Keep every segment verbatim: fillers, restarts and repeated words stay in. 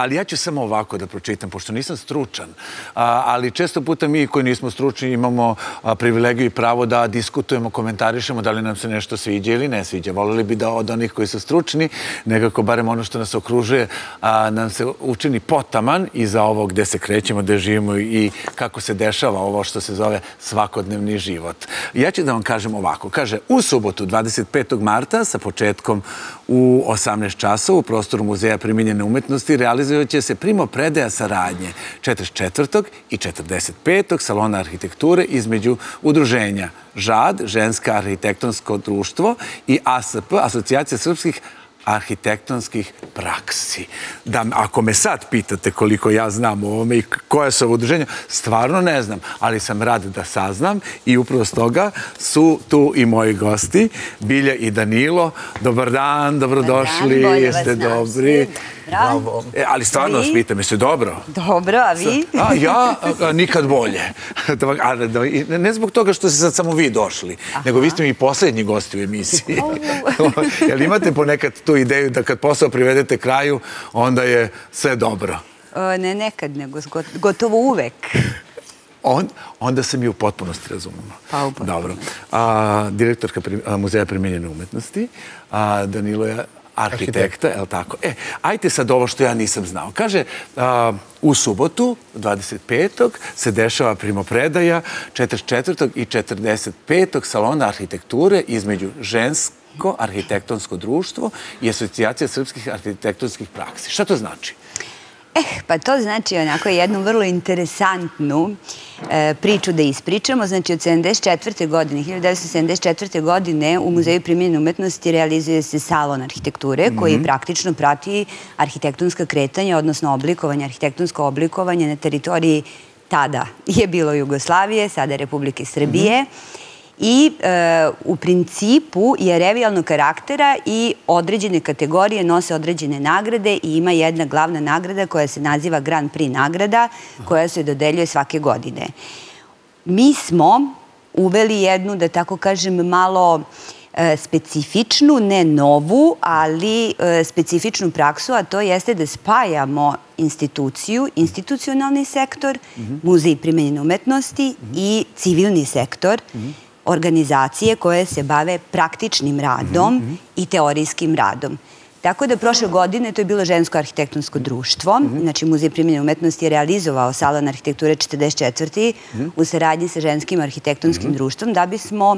ali ja ću samo ovako da pročitam, pošto nisam stručan, ali često puta mi koji nismo stručni imamo privilegiju i pravo da diskutujemo, komentarišemo da li nam se nešto sviđa ili ne sviđa. Voleli bi da od onih koji su stručni, nekako barem ono što nas okružuje, nam se učini potaman i za ovo gde se krećemo, gde živimo i kako se dešava ovo što se zove svakodnevni život. Ja ću da vam kažem ovako. Kaže, u subotu dvadeset petog marta sa početkom u osamnaest časova u prostoru Muzeja primenjene umetnosti realizovaće će se primopredaja saradnje četrdeset četvrtog i četrdeset petog salona arhitekture između udruženja ŽAD, Ženska arhitektonsko društvo, i A S A P, Asocijacija srpskih arhitektonskih praksi. Da, ako me sad pitate koliko ja znam o ovome i koja su ovo udruženja, stvarno ne znam, ali sam rad da saznam i upravo s toga su tu i moji gosti, Bilja i Danilo. Dobar dan, dobrodošli, jeste dobri. Ali stvarno vas pitam, jeste dobro? Dobro, a vi? A ja nikad bolje. Ne zbog toga što ste sad samo vi došli, nego vi ste mi poslednji gosti u emisiji. Jel imate ponekad tu ideju da kad posao privedete kraju, onda je sve dobro? Ne nekad, nego gotovo uvek. Onda se mi u potpunosti razumemo. Pa u potpunosti. Dobro. Direktorka Muzeja primenjene umetnosti, Danilo je arhitekta, je li tako? E, ajte sad ovo što ja nisam znao. Kaže, u subotu, dvadeset petog se dešava primopredaja četrdeset četvrtog i četrdeset petog salona arhitekture između Žensko arhitektonsko društvo i Asocijacija srpskih arhitektonskih praksi. Šta to znači? Eh, pa to znači onako jednu vrlo interesantnu priču da ispričamo. Znači, od hiljadu devetsto sedamdeset četvrte godine u Muzeju primenjene umetnosti realizuje se salon arhitekture koji praktično prati arhitektonska kretanja, odnosno oblikovanje, arhitektonsko oblikovanje na teritoriji tada je bilo Jugoslavije, sada Republike Srbije. I u principu je revijalnog karaktera i određene kategorije nose određene nagrade i ima jedna glavna nagrada koja se naziva Grand Prix nagrada, koja se dodeljuje svake godine. Mi smo uveli jednu, da tako kažem, malo specifičnu, ne novu, ali specifičnu praksu, a to jeste da spajamo instituciju, institucionalni sektor, muzej primenjene umetnosti i civilni sektor, organizacije koje se bave praktičnim radom i teorijskim radom. Tako da prošle godine to je bilo Žensko arhitektonsko društvo, znači Muzej primenjene umetnosti je realizovao salon arhitekture četrdeset četvrti u saradnji sa Ženskim arhitektonskim društvom, da bismo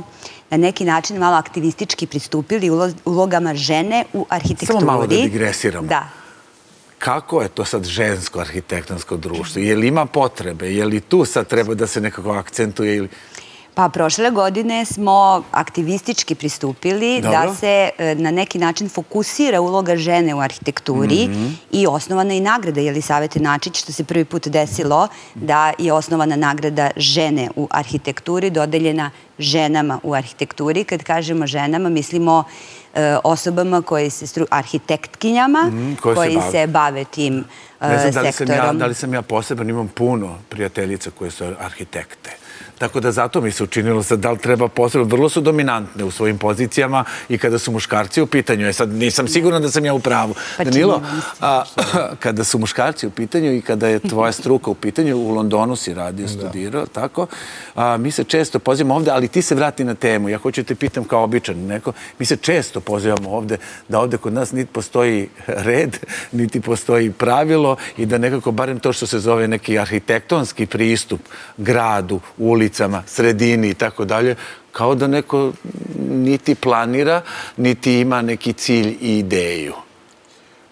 na neki način malo aktivistički pristupili ulogama žene u arhitekturi. Samo malo da digresiramo. Da. Kako je to sad Žensko arhitektonsko društvo? Je li ima potrebe? Je li tu sad treba da se nekako akcentuje ili... Pa prošle godine smo aktivistički pristupili da se na neki način fokusira uloga žene u arhitekturi i osnovana je nagrada, je li Savete Načić, što se prvi put desilo, da je osnovana nagrada žene u arhitekturi, dodeljena ženama u arhitekturi. Kad kažemo ženama, mislimo osobama koje se, arhitektkinjama, koji se bave tim sektorom. Da li sam ja poseban, imam puno prijateljica koje su arhitekte. Tako da zato mi se učinilo sad da li treba posebno, vrlo su dominantne u svojim pozicijama i kada su muškarci u pitanju, e sad nisam sigurna da sam ja u pravu. Danilo, kada su muškarci u pitanju i kada je tvoja struka u pitanju, u Londonu si radio, studirao, tako, mi se često pozivamo ovde, ali ti se vrati na temu, ja hoću te pitam kao običan neko, mi se često pozivamo ovde, da ovde kod nas niti postoji red, niti postoji pravilo i da nekako, barem to što se zove neki arhitektonski pristup gradu, ulici, sredini i tako dalje, kao da neko niti planira, niti ima neki cilj i ideju.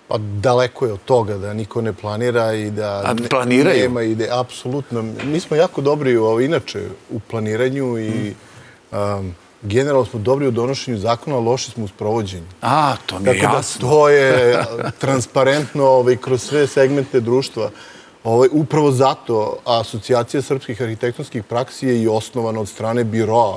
Pa daleko je od toga da niko ne planira i da nema ideje. Apsolutno. Mi smo jako dobri inače u planiranju i generalno smo dobri u donošenju zakona, a loši smo u sprovođenju. A, to mi je jasno. To je transparentno kroz sve segmente društva. Upravo zato Asocijacija srpskih arhitektonskih praksi je i osnovana od strane biroa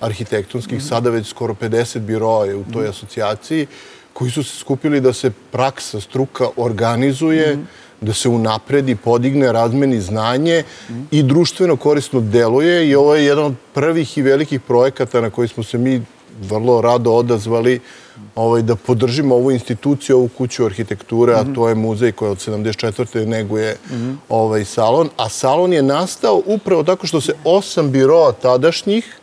arhitektonskih, sada već skoro pedeset biroa je u toj asocijaciji, koji su se skupili da se praksa, struka organizuje, da se unapredi, podigne, razmeni znanje i društveno korisno deluje. I ovo je jedan od prvih i velikih projekata na koji smo se mi vrlo rado odazvali da podržimo ovu instituciju, ovu kuću arhitekture, a to je muzej koja od sedamdeset četvrte neguje ovaj salon. A salon je nastao upravo tako što se osam biroa tadašnjih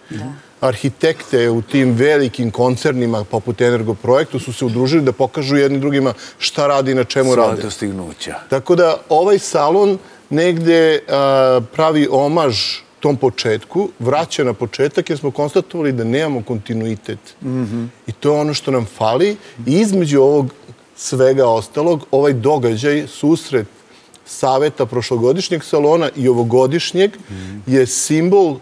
arhitekte u tim velikim koncernima poput Energo projektu su se udružili da pokažu jednim drugima šta radi i na čemu rade. Svoje dostignuća. Tako da ovaj salon negde pravi omaž tom početku, vraća na početak jer smo konstatovali da nemamo kontinuitet. I to je ono što nam fali i između ovog svega ostalog, ovaj događaj, susret saveta prošlogodišnjeg salona i ovogodišnjeg je simbol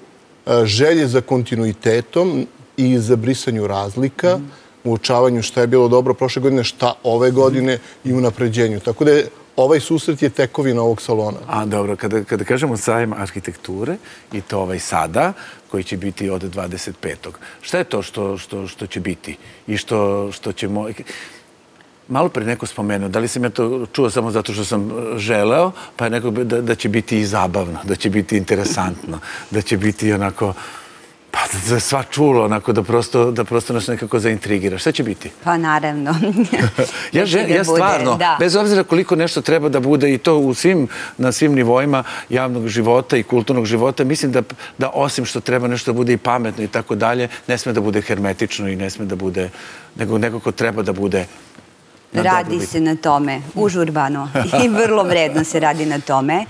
želje za kontinuitetom i za brisanju razlika u očavanju šta je bilo dobro prošle godine, šta ove godine i u napređenju. Tako da je ovaj susret je tekovina ovog salona. A, dobro, kada kažemo sajam arhitekture, i to ovaj sada, koji će biti od dvadeset petog Šta je to što će biti? I što ćemo... Malo pre neko spomenuo, da li sam ja to čuo samo zato što sam želeo, pa je neko da će biti i zabavno, da će biti interesantno, da će biti onako... Pa da sva čulo, onako, da prosto nas nekako zaintrigira. Šta će biti? Pa naravno. Ja stvarno, bez obzira koliko nešto treba da bude, i to na svim nivoima javnog života i kulturnog života, mislim da osim što treba nešto da bude i pametno i tako dalje, ne sme da bude hermetično i ne sme da bude, nego nekako treba da bude... Radi se na tome, užurbano, i vrlo vredno se radi na tome.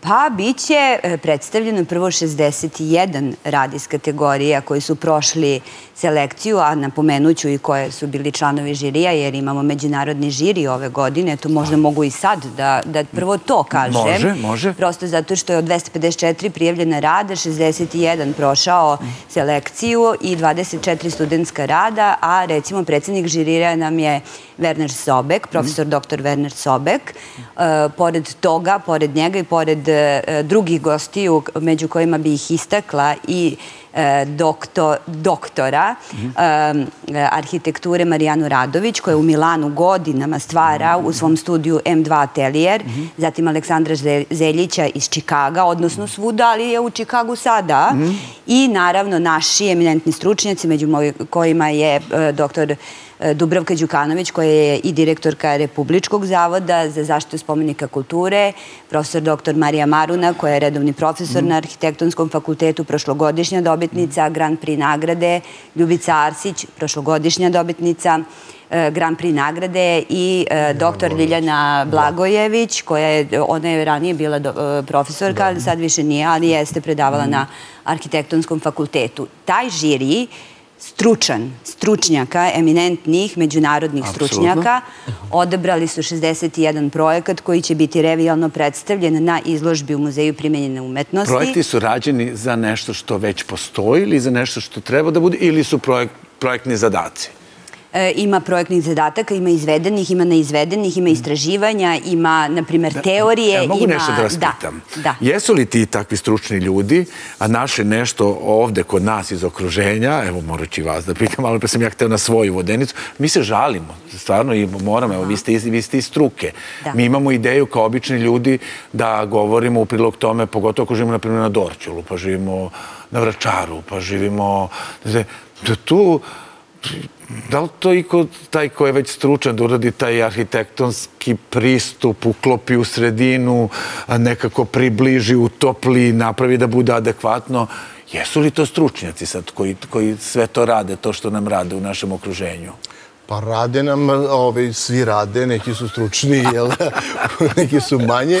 Pa biće predstavljeno prvo šezdeset jedan rada iz kategorija koji su prošli selekciju, a napomenuću i koje su bili članovi žirija, jer imamo međunarodni žiri ove godine, to možda mogu i sad da prvo to kažem. Može, može. Prosto zato što je od dvesta pedeset četiri prijavljena rada, šezdeset jedan prošao selekciju i dvadeset četiri studentska rada, a recimo predsednik žirija nam je Werner Sobek, profesor doktor Werner Sobek. Pored toga, pored njega i pored drugih gostiju, među kojima bi ih istakla i doktora arhitekture Marijanu Radović, koja u Milanu godinama stvara u svom studiju em dva Atelier, zatim Aleksandra Zeljića iz Čikaga, odnosno svuda, ali je u Čikagu sada, i naravno naši eminentni stručnjaci, među kojima je doktor Dubravka Đukanović, koja je i direktorka Republičkog zavoda za zaštitu spomenika kulture, profesor doktor Marija Maruna, koja je redovni profesor na Arhitektonskom fakultetu, prošlogodišnja dobitnica Grand Prix nagrade, Ljubica Arsić, prošlogodišnja dobitnica Grand Prix nagrade, i doktor Ljiljana Blagojević, koja je, ona je ranije bila profesorka, ali sad više nije, ali jeste predavala na Arhitektonskom fakultetu. Taj žiri stručan, stručnjaka, eminentnih međunarodnih stručnjaka. Odabrali su šezdeset jedan projekat koji će biti revijalno predstavljen na izložbi u Muzeju primenjene umetnosti. Projekti su rađeni za nešto što već postoji ili za nešto što treba da bude, ili su projektni zadaci? Ima projektnih zadataka, ima izvedenih, ima neizvedenih, ima istraživanja, ima, na primer, teorije. Mogu nešto da vas pitam? Jesu li ti takvi stručni ljudi, a naše nešto ovde kod nas iz okruženja, evo morat ću i vas da pitam, ali pre sam ja hteo na svoju vodenicu, mi se žalimo, stvarno, i moramo, evo, vi ste iz struke. Mi imamo ideju kao obični ljudi da govorimo u prilog tome, pogotovo ako živimo, na primer, na Dorćolu, pa živimo na Vračaru, pa živimo... Da tu... Da li to i taj ko je već stručan da uradi taj arhitektonski pristup, uklopi u sredinu, nekako približi, utopli, napravi da bude adekvatno? Jesu li to stručnjaci sad koji sve to rade, to što nam rade u našem okruženju? Pa rade nam, svi rade, neki su stručni, neki su manje.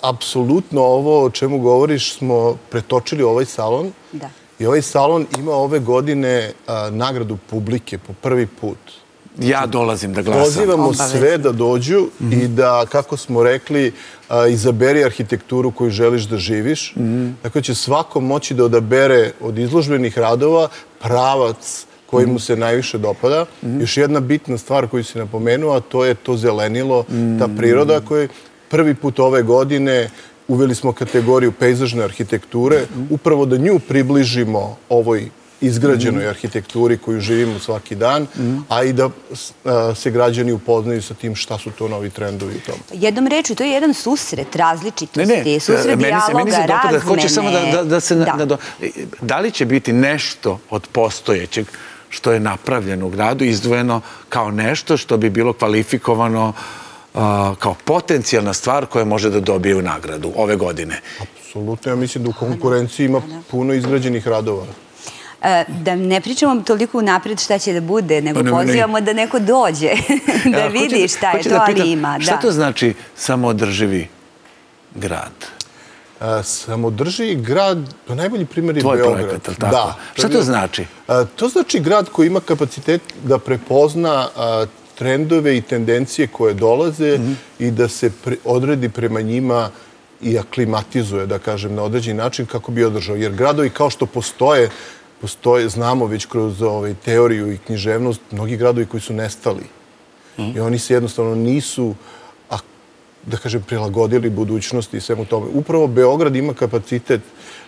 Apsolutno ovo o čemu govoriš smo pretočili ovaj salon. Da. I ovaj salon ima ove godine nagradu publike po prvi put. Ja dolazim da glasam. Pozivamo sve da dođu i da, kako smo rekli, izaberi arhitekturu koju želiš da živiš. Tako će svako moći da odabere od izložbenih radova pravac koji mu se najviše dopada. Još jedna bitna stvar koju si napomenuo, a to je to zelenilo, ta priroda koja je prvi put ove godine... Uveli smo kategoriju pejzažne arhitekture, upravo da nju približimo ovoj izgrađenoj arhitekturi koju živimo svaki dan, a i da se građani upoznaju sa tim šta su to novi trendovi u tom. Jednom rečju, to je jedan susret različitosti, susret dijaloga, razmene. Da li će biti nešto od postojećeg što je napravljeno u gradu, izdvojeno kao nešto što bi bilo kvalifikovano kao potencijalna stvar koja može da dobije u nagradu ove godine. Apsolutno, ja mislim da u konkurenciji ima puno izgrađenih radova. Da ne pričamo toliko u napred šta će da bude, nego pozivamo da neko dođe, da vidi šta je to, ali ima. Šta to znači samoodrživi grad? Samoodrživi grad, to najbolji primjer je Beograd. Tvoj projekat, ali tako? Šta to znači? To znači grad koji ima kapacitet da prepozna trendove i tendencije koje dolaze i da se odredi prema njima i aklimatizuje, da kažem, na određeni način kako bi održao. Jer gradovi kao što postoje, postoje, znamo već kroz teoriju i književnost, mnogi gradovi koji su nestali. I oni se jednostavno nisu, da kažem, prilagodili budućnosti i svemu tome. Upravo Beograd ima kapacitet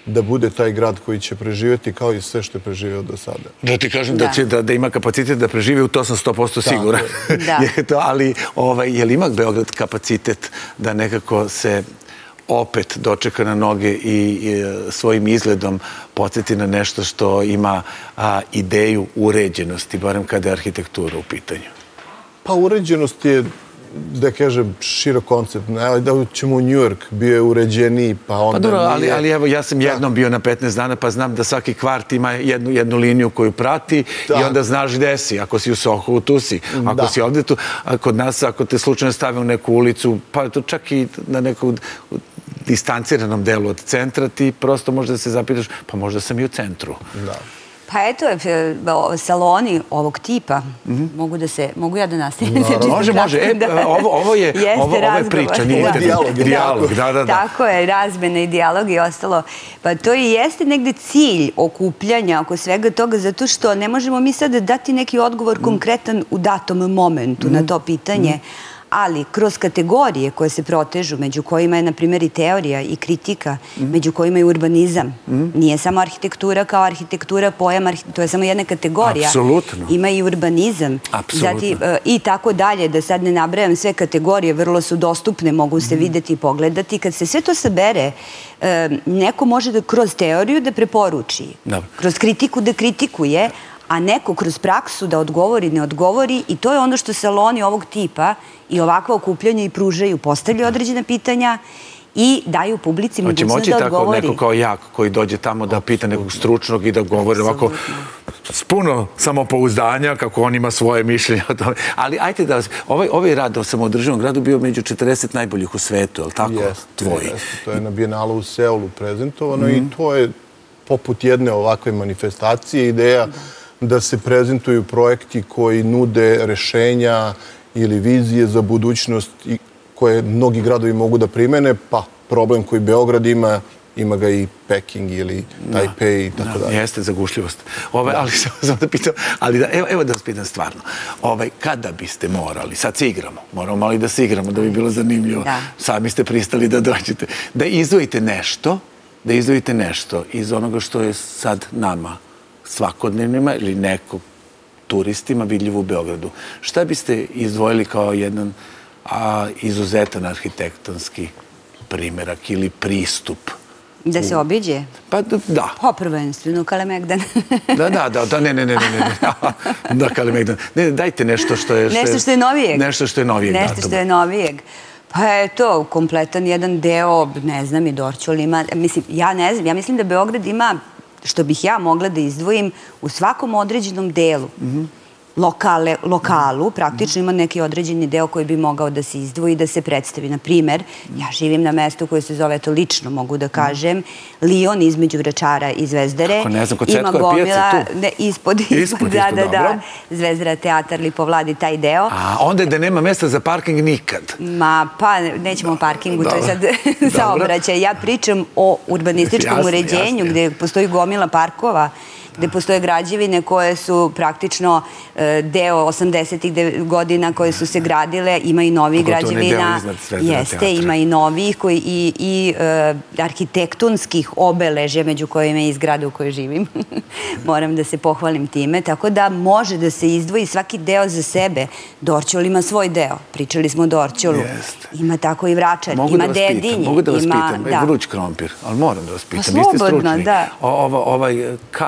da bude taj grad koji će preživjeti kao i sve što je preživio do sada. Da ti kažem da će da ima kapacitet da preživi, u to sam sto posto siguran. Ali je li ima Beograd kapacitet da nekako se opet dočeka na noge i svojim izgledom podsjeti na nešto što ima ideju uređenosti, barem kada je arhitektura u pitanju? Pa uređenost je, da kažem, širok koncept. Da ćemo u Njujork, bio je uređeniji, pa onda... Pa dobro, ali evo, ja sam jednom bio na petnaest dana, pa znam da svaki kvart ima jednu liniju koju prati i onda znaš gde si. Ako si u Sohu, tu si. Ako si ovdje, tu. Kod nas, ako te slučajno stave u neku ulicu, pa to čak i na neku distanciranom delu od centra, ti prosto možda se zapitaš, pa možda sam i u centru. Da. Pa eto, saloni ovog tipa, mogu da se, mogu ja da nastavim? Može, može, ovo je priča, nije dijalog. Tako je, razmene i dijalog i ostalo. Pa to i jeste negde cilj okupljanja oko svega toga, zato što ne možemo mi sad dati neki odgovor konkretan u datom momentu na to pitanje, ali kroz kategorije koje se protežu, među kojima je, na primjer, i teorija i kritika, među kojima je urbanizam. Nije samo arhitektura kao arhitektura, pojam, to je samo jedna kategorija. Apsolutno. Ima i urbanizam. Apsolutno. I tako dalje, da sad ne nabrajam sve kategorije, vrlo su dostupne, mogu se videti i pogledati. Kad se sve to sabere, neko može da kroz teoriju da preporuči, kroz kritiku da kritikuje, a neko kroz praksu da odgovori, ne odgovori, i to je ono što saloni ovog tipa i ovakva okupljanja i pružaju, postavljaju određena pitanja i daju publici mogućnost da odgovori. Hoće moći tako neko kao ja koji dođe tamo da pita nekog stručnog i da govori ovako s puno samopouzdanja kako on ima svoje mišljenje o tome. Ali ajte da, ovaj rad o samoodrživom gradu bio među četrdeset najboljih u svetu, je li tako? Tvoji. To je na Bijenalu u Seolu prezentovano i to je poput jedne ovakve manifestacije, ideja da se prezentuju projekti koji nude rešenja ili vizije za budućnost koje mnogi gradovi mogu da primene, pa problem koji Beograd ima, ima ga i Peking ili Tajpej i tako dalje. Jeste zagušljivost. Ali evo da vas pitam stvarno, kada biste morali, sad se igramo, moramo malo i da se igramo, da bi bilo zanimljivo, sami ste pristali da dođete, da izdvojite nešto, da izdvojite nešto iz onoga što je sad nama svakodnevnima ili nekog turistima vidljivo u Beogradu. Šta biste izdvojili kao jedan izuzetan arhitektonski primjerak ili pristup? Da se obiđe? Pa da. Pa prvenstveno Kalemegdan. Da, da, da, ne, ne, ne, ne. Da, Kalemegdan. Ne, dajte nešto što je... Nešto što je novijeg. Nešto što je novijeg. Nešto što je novijeg. Pa je to kompletan jedan deo, ne znam, i Dorćol ima, mislim, ja ne znam, ja mislim da Beograd ima, što bih ja mogla da izdvojim u svakom određenom delu, lokalu, praktično ima neki određeni deo koji bi mogao da se izdvoji, da se predstavi. Naprimer, ja živim na mestu koje se zove, to lično mogu da kažem, Lion između Vračara i Zvezdare. Kako ne znam, kod Cvetkova pijaca tu? Ispod, ispod, da, da, da. Zvezdara, Teatar, Lipovladi, taj deo. A onda je da nema mesta za parking nikad. Ma, pa nećemo o parkingu, to je sad saobraćaj. Ja pričam o urbanističkom uređenju gde postoji gomila parkova, gde postoje građevine koje su praktično deo osamdesetih godina koje su se gradile, ima i novih građevina, jeste, ima i novih i arhitektonskih obeležja među kojima je i zgrada u kojoj živim. Moram da se pohvalim time. Tako da može da se izdvoji svaki deo za sebe. Dorćol ima svoj deo. Pričali smo o Dorćolu. Ima tako i Vračar, ima Dedinje. Mogu da vas pitam, vruć krompir, ali moram da vas pitam, vi ste stručni. Ovaj K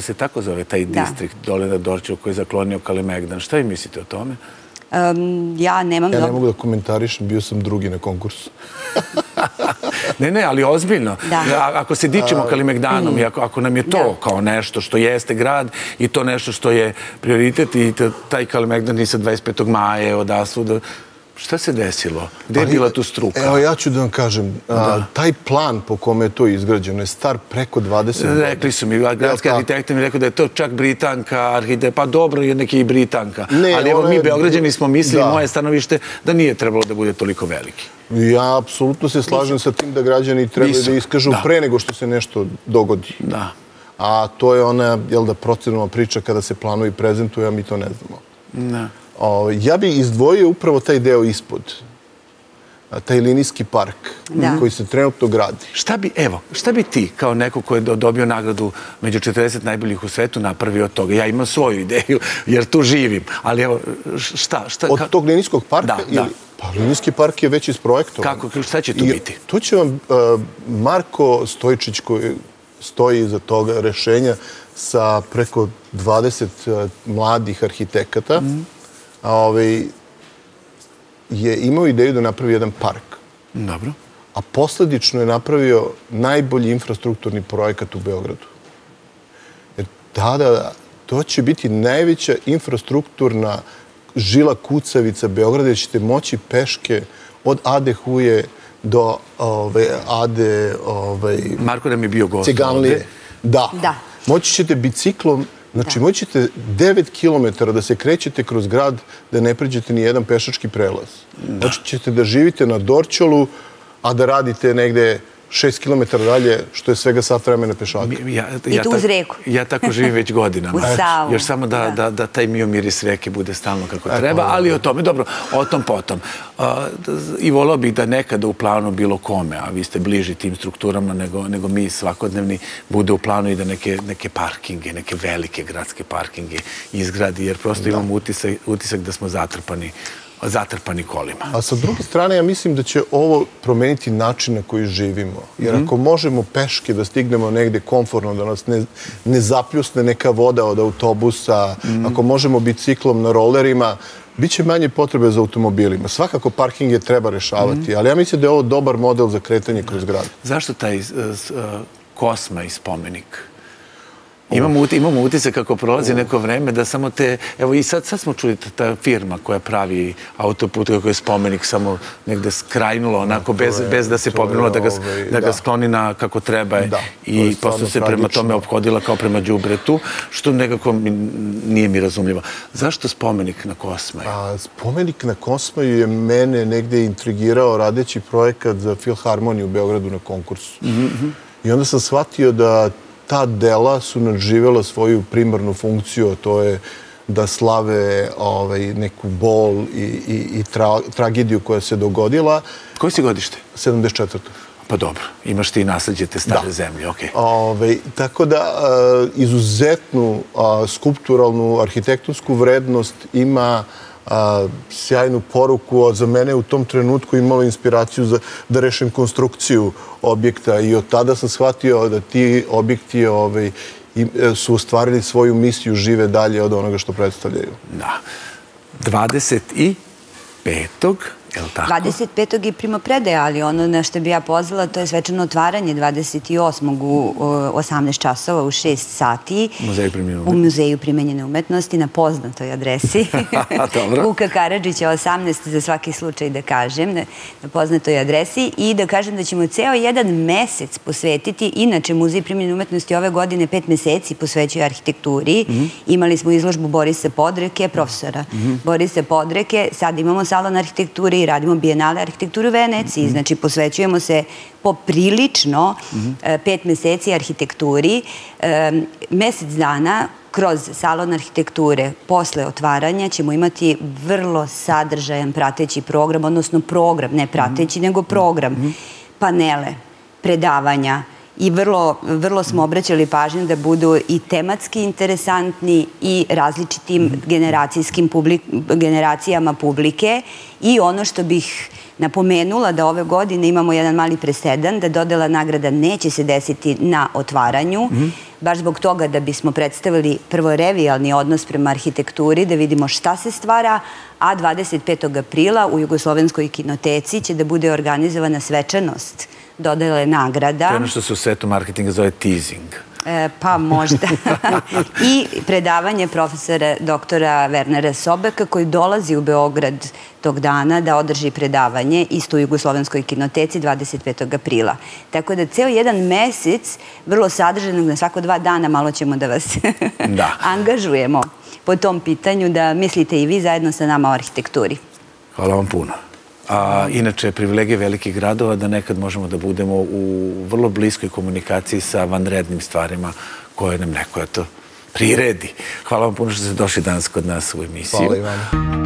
se tako zove, taj distrikt dole na Dorćolu koji je zaklonio Kalemegdan. Šta vi mislite o tome? Ja nemam... Ja ne mogu da komentarišem, bio sam drugi na konkursu. Ne, ne, ali ozbiljno. Ako se dičimo Kalemegdanom i ako nam je to kao nešto što jeste grad i to nešto što je prioritet i taj Kalemegdan i sa dvadeset petog maja je odasvuda. Šta se desilo? Gde je bila tu struka? Evo, ja ću da vam kažem, taj plan po kome je to izgrađeno je star preko dvadeset godina. Rekli su mi, gradski arhitekta mi rekao da je to čak Britanka, pa dobro je neki i Britanka, ali evo mi Beograđani smo mislili, moje stanovište, da nije trebalo da bude toliko veliki. Ja apsolutno se slažem sa tim da građani trebaju da iskažu pre nego što se nešto dogodi. A to je ona, jel da, proceduralna priča kada se planovi prezentuju, a mi to ne znamo. Da. Ja bi izdvojio upravo taj deo ispod, taj linijski park koji se trenutno gradi. Šta bi, evo, šta bi ti kao neko ko je dobio nagradu među četrdeset najboljih u svetu napravio od toga? Ja imam svoju ideju jer tu živim, ali evo, šta? Od tog linijskog parka? Da, da. Pa linijski park je već isprojektovan. Kako, šta će tu biti? Tu će vam Marko Stojčić koji stoji iza toga rešenja sa preko dvadeset mladih arhitekata je imao ideju da napravi jedan park. Dobro. A posledično je napravio najbolji infrastrukturni projekat u Beogradu. Da, da, to će biti najveća infrastrukturna žila kucavica Beograda, jer ćete moći peške od Ade Huje do Ade... Marko nam je bio gost. Ciganlije. Da. Moći ćete biciklom. Znači, moći ćete devet kilometara da se krećete kroz grad, da ne pređete ni jedan pešački prelaz. Znači, ćete da živite na Dorćolu, a da radite negde šest kilometara dalje, što je svega sat vremena pešaka. I tu uz reku. Ja tako živim već godinama. U Savu. Još samo da taj mio miris reke bude stalno kako treba, ali o tome, dobro, o tom potom. I volao bih da nekada u planu bilo kome, a vi ste bliži tim strukturama nego mi svakodnevni, bude u planu i da neke parkinge, neke velike gradske parkinge izgradi, jer prosto imam utisak da smo zatrpani zatrpani kolima. A sa druge strane, ja mislim da će ovo promeniti način na koji živimo. Jer ako možemo peške da stignemo negde komfortno, da nas ne zapljusne neka voda od autobusa, ako možemo biciklom na rolerima, bit će manje potrebe za automobilima. Svakako parkinge treba rešavati, ali ja mislim da je ovo dobar model za kretanje kroz grad. Zašto taj Kosmaj spomenik? Imamo utisak kako prolazi neko vreme da samo te, evo i sad smo čuli ta firma koja pravi autoput, kako je spomenik samo negde skrajnulo onako bez da se pobrinulo da ga skloni na kako treba i posle se prema tome ophodila kao prema đubretu, što nekako nije mi razumljivo. Zašto spomenik na Kosmaju? Spomenik na Kosmaju je mene negde intrigirao radeći projekat za Filharmoniju u Beogradu na konkursu. I onda sam shvatio da ta dela su nadživjela svoju primarnu funkciju, to je da slave neku bol i tragediju koja se dogodila. Koji si godište? sedamdeset četvrte Pa dobro, imaš ti i nasledđe te stare zemlje, okej. Tako da izuzetnu skulpturalnu, arhitektonsku vrednost ima sjajnu poruku, a za mene u tom trenutku imala inspiraciju da rešim konstrukciju objekta i od tada sam shvatio da ti objekti su ostvarili svoju misiju, žive dalje od onoga što predstavljaju. Da. dvadeset petog dvadeset petog je primopredaja, ali ono na što bi ja pozvala, to je svečano otvaranje dvadeset osmog u osamnaest časova u šest sati u Muzeju primenjene umetnosti na poznatoj adresi Vuka Karadžića osamnaest za svaki slučaj da kažem, na poznatoj adresi i da kažem da ćemo ceo jedan mesec posvetiti, inače Muzej primenjene umetnosti ove godine pet meseci posvećuje arhitekturi. Imali smo izložbu Borisa Podreke, profesora Borisa Podreke, sad imamo salon arhitekture i i radimo Bijenale arhitekture u Veneciji. Znači, posvećujemo se poprilično pet meseci arhitekturi, mesec dana kroz salon arhitekture. Posle otvaranja ćemo imati vrlo sadržajan prateći program, odnosno program, ne prateći, nego program, panele, predavanja, i vrlo smo obraćali pažnju da budu i tematski interesantni i različitim generacijama publike. I ono što bih napomenula, da ove godine imamo jedan mali presedan, da dodela nagrada neće se desiti na otvaranju, baš zbog toga da bismo predstavili prvo revijalni odnos prema arhitekturi, da vidimo šta se stvara, a dvadeset petog aprila u Jugoslovenskoj kinoteci će da bude organizovana svečanost dodele nagrada. To je ono što se u svetu marketinga zove teasing. Pa možda. I predavanje profesora doktora Wernera Sobeka, koji dolazi u Beograd tog dana da održi predavanje isto u Jugoslovenskoj kinoteci dvadeset petog aprila. Tako da ceo jedan mesec vrlo sadržanog, na svako dva dana malo ćemo da vas angažujemo po tom pitanju, da mislite i vi zajedno sa nama o arhitekturi. Hvala vam puno. Inače, privilegije velikih gradova da nekad možemo da budemo u vrlo bliskoj komunikaciji sa vanrednim stvarima koje nam neko, eto, priredi. Hvala vam puno što ste došli danas kod nas u emisiju. Hvala i vam.